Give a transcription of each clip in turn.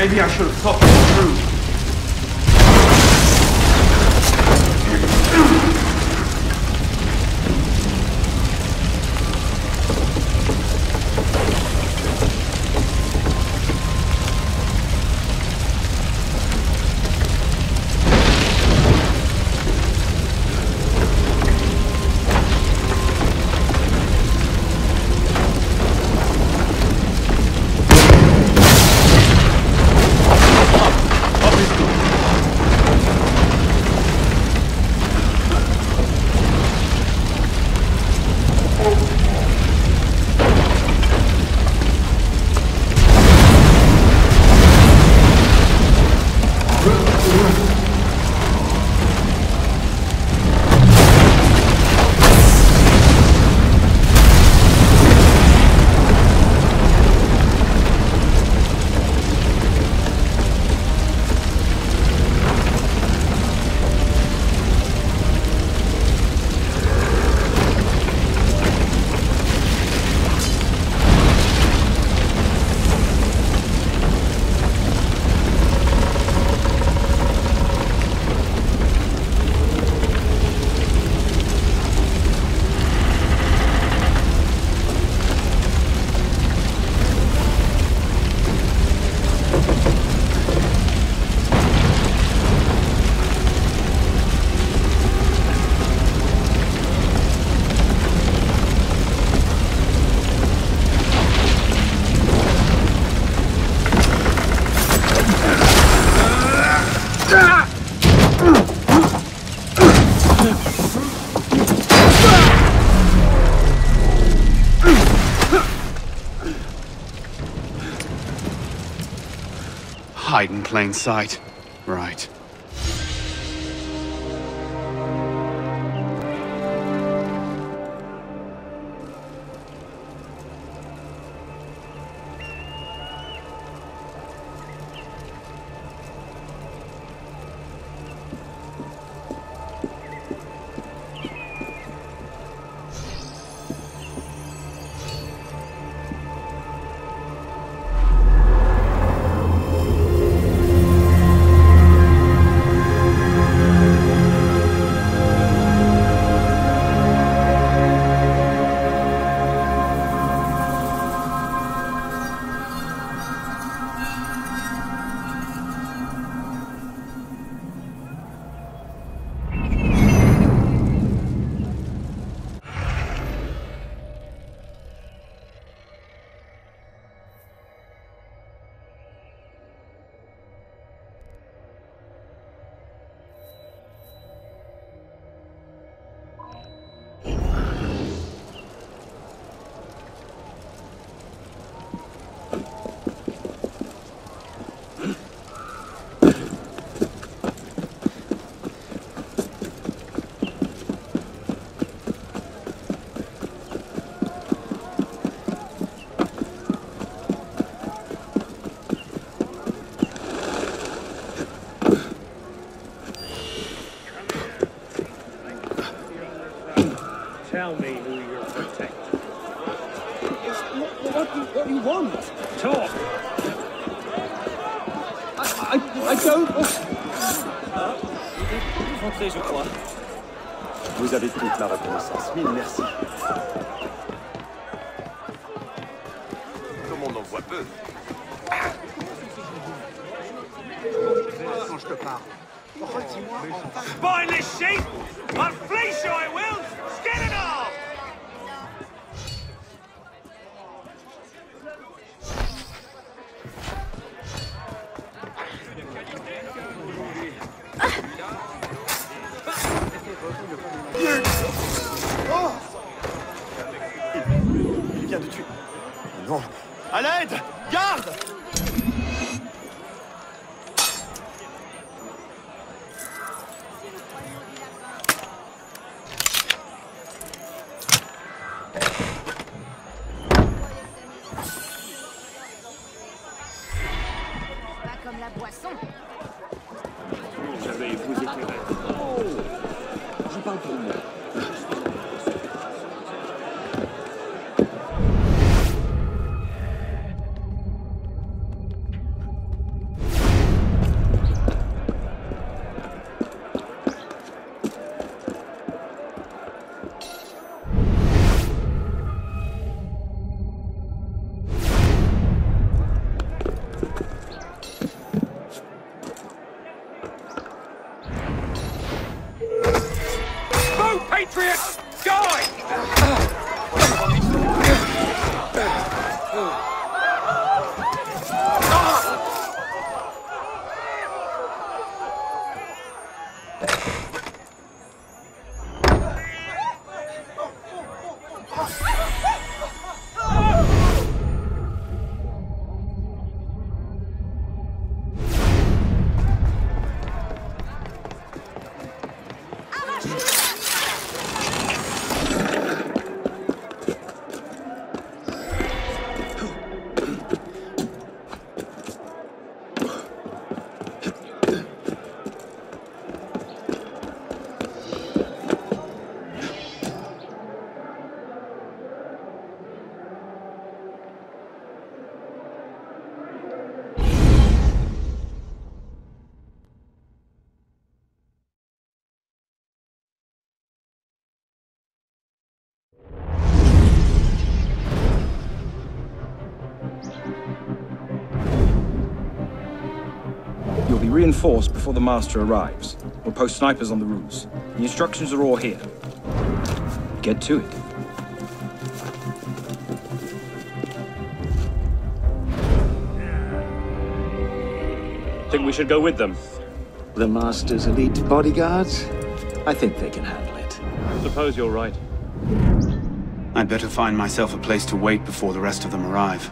Maybe I should have thought this through. Hide in plain sight. Right. Tell me who you're protecting. What do you want? Talk. I don't... Vous êtes rentré, je crois. Vous avez toute la reconnaissance. Mille merci. Tout le monde en voit peu. Quand je te parle. Retire-moi en face. Buy this sheep! I'll fleece you, I will! Skin it off! reinforce before the master arrives. We'll post snipers on the roofs. The instructions are all here. Get to it. Think we should go with them? The master's elite bodyguards? I think they can handle it. Suppose you're right. I'd better find myself a place to wait before the rest of them arrive.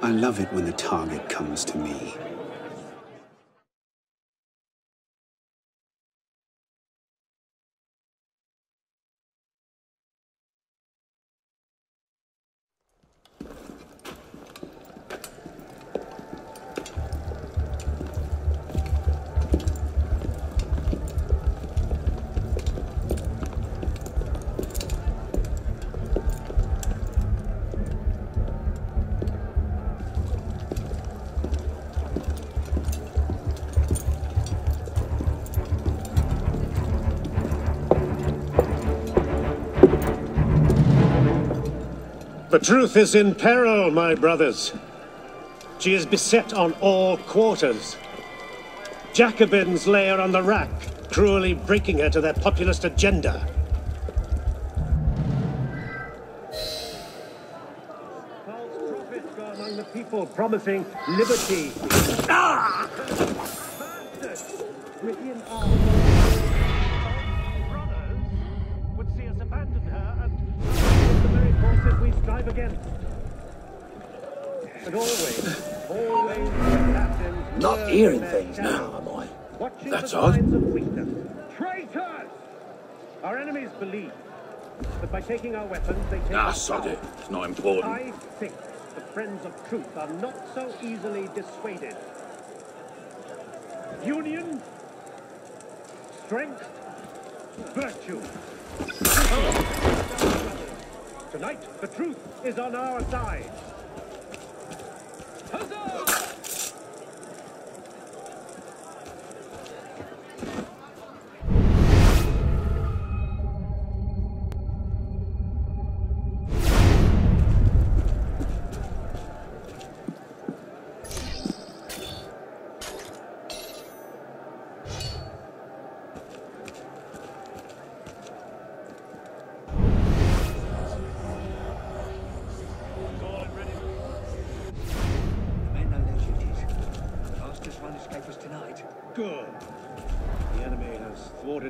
I love it when the target comes to me. The truth is in peril, my brothers. She is beset on all quarters. Jacobins lay her on the rack, cruelly breaking her to their populist agenda. False prophets go among the people, promising liberty. Ah! Bastards within our... Drive again. And always, not hearing things now, am I? That's odd. Traitors! Our enemies believe that by taking our weapons, they take... Ah, sod it. It's not important. I think the friends of truth are not so easily dissuaded. Union, strength, virtue. Tonight, the truth is on our side. Huzzah!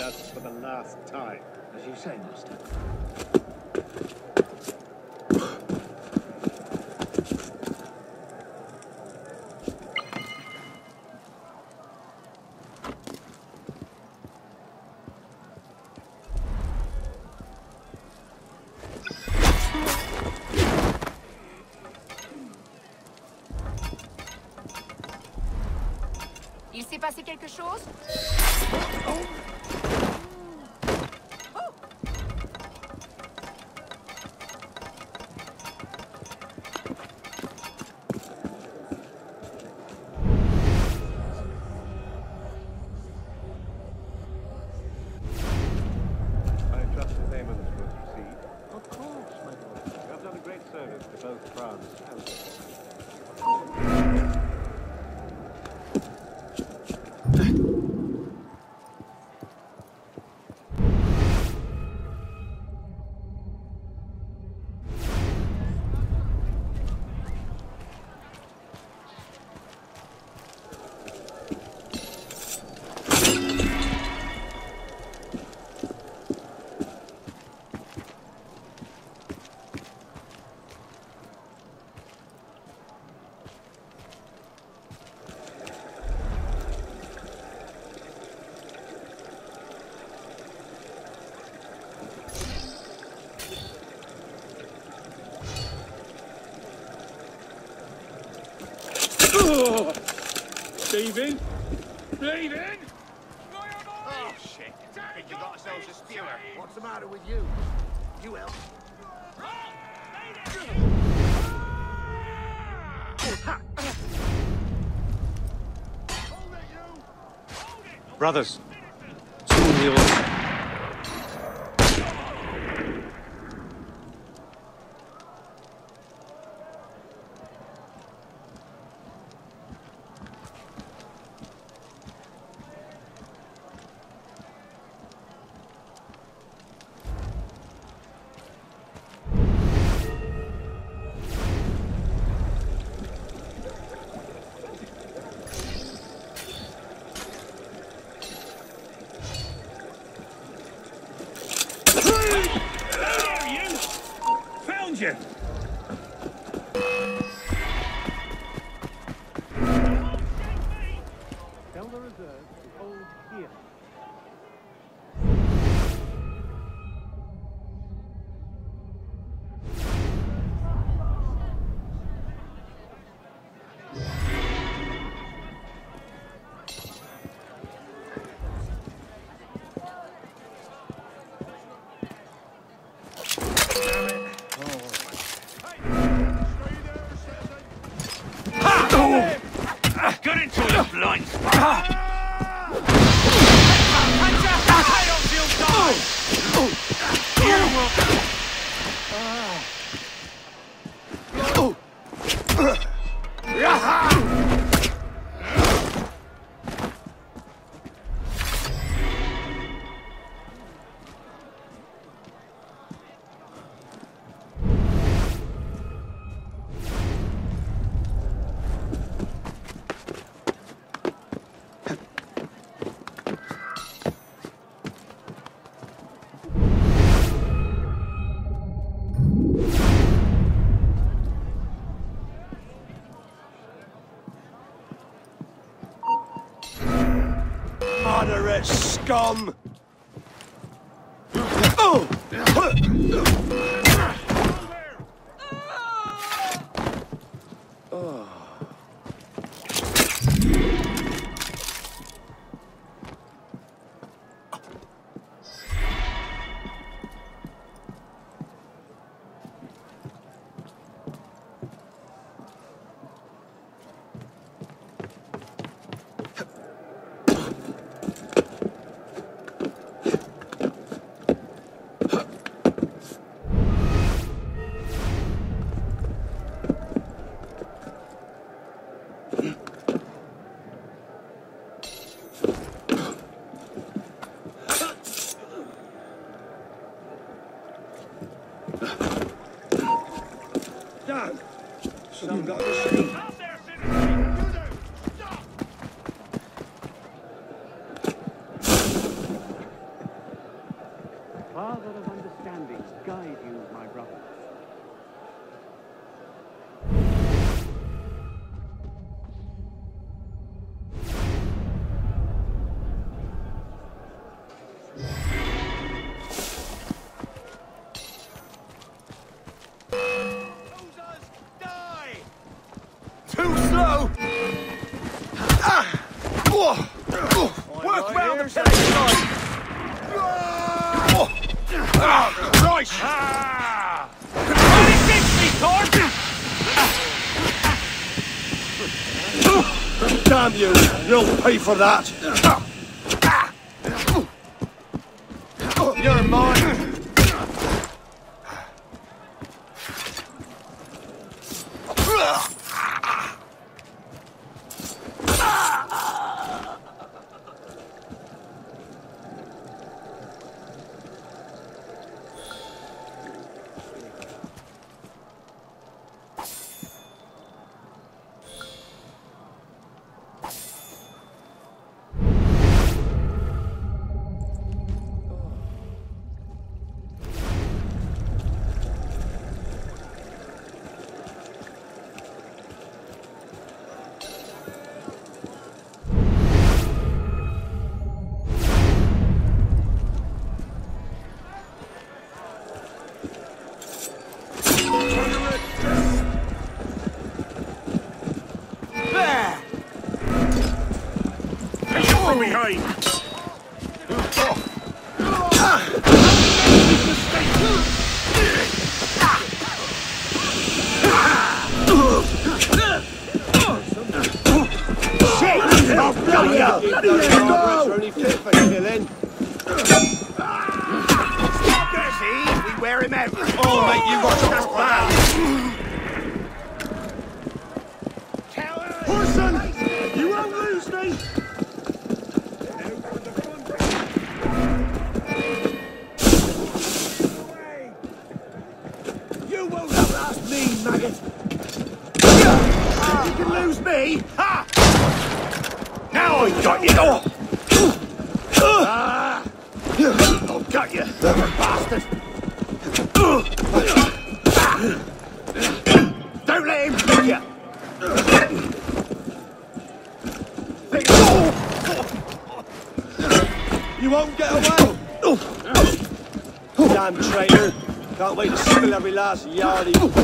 Us for the last time. As you say, Master. Il s'est passé quelque chose? Oh. Of course, my lord. Leaving? Leaving? Oh, shit. I think we got ourselves a spewer. What's the matter with you? You help. Brothers, soon we will... Moderate scum! Oh! Damn you! You'll pay for that! You're mine! Fall behind! Stop that, see? We wear him out. Oh, mate, you watch us bad. Horson, you won't lose me. You will not last me, maggot. You can lose me. Ha! Now I got you. I've got you, bastard. Don't let him kill you. You won't get away. Damn traitor. Can't wait to spill every last yardie.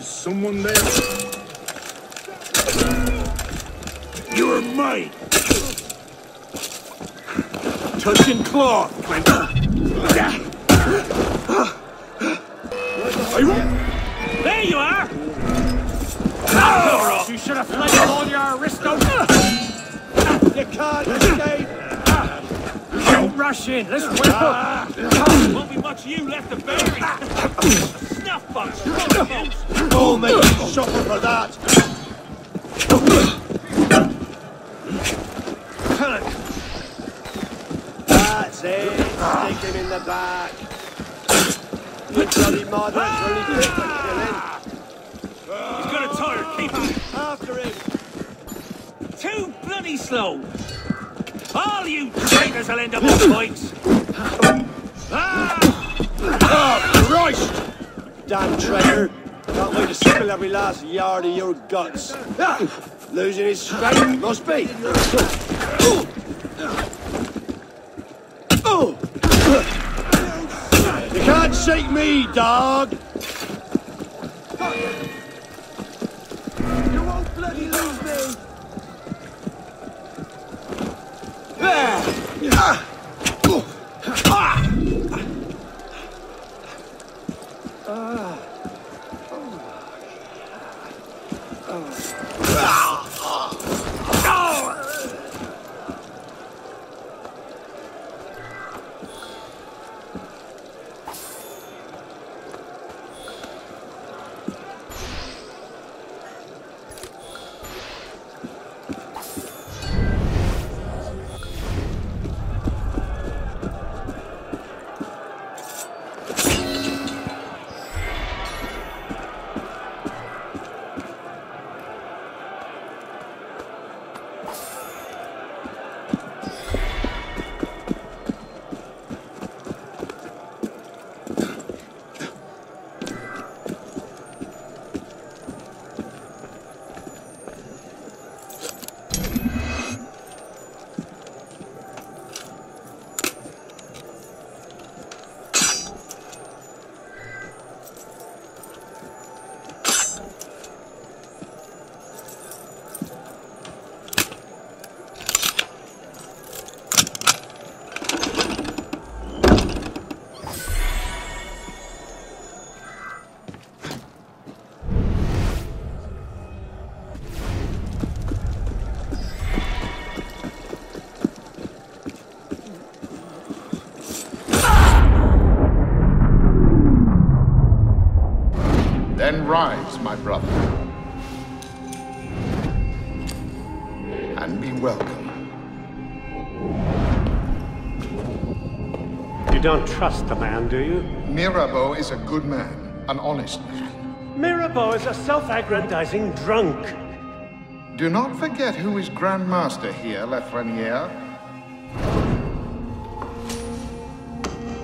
Someone there? You're mine! Touch and claw, Clint! There you are! Oh, you should have fled all your aristo! You can't escape! Don't rush in, let's whip up! Won't be much you left to bury! Snuff box! Oh, mate, suffer for that! That's it! Stick him in the back! You bloody moderate, really good for killing! He's got a tire, keep him! After him! Too bloody slow! All you traitors will end up on points! Oh, Christ! Damn traitor! Can't wait to spill every last yard of your guts. Losing his strength, must be. You can't shake me, dog! You won't bloody lose me! There! arrives, my brother. And be welcome. You don't trust the man, do you? Mirabeau is a good man, an honest man. Mirabeau is a self-aggrandizing drunk. Do not forget who is Grandmaster here, Lefrenier.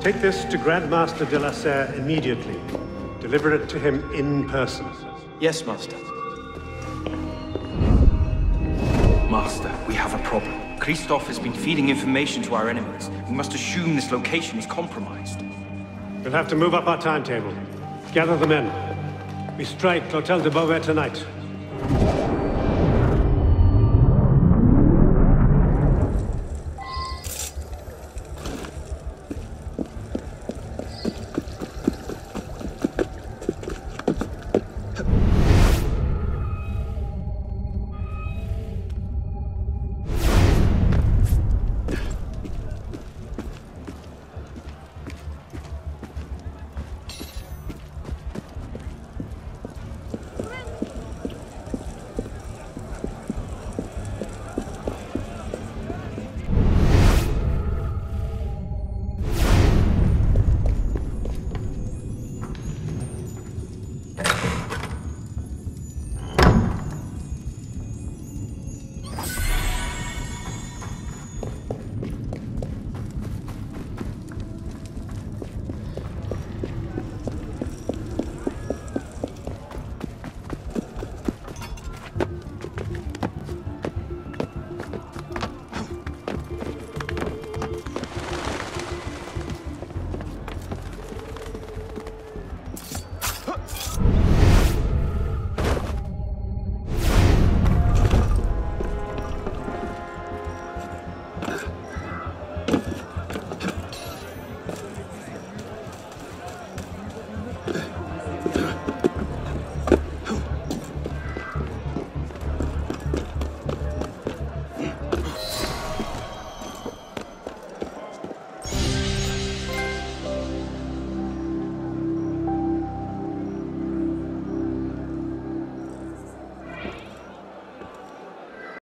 Take this to Grandmaster de la Serre immediately. Deliver it to him in person. Yes, Master. Master, we have a problem. Christophe has been feeding information to our enemies. We must assume this location is compromised. We'll have to move up our timetable. Gather the men. We strike Hotel de Beauvais tonight.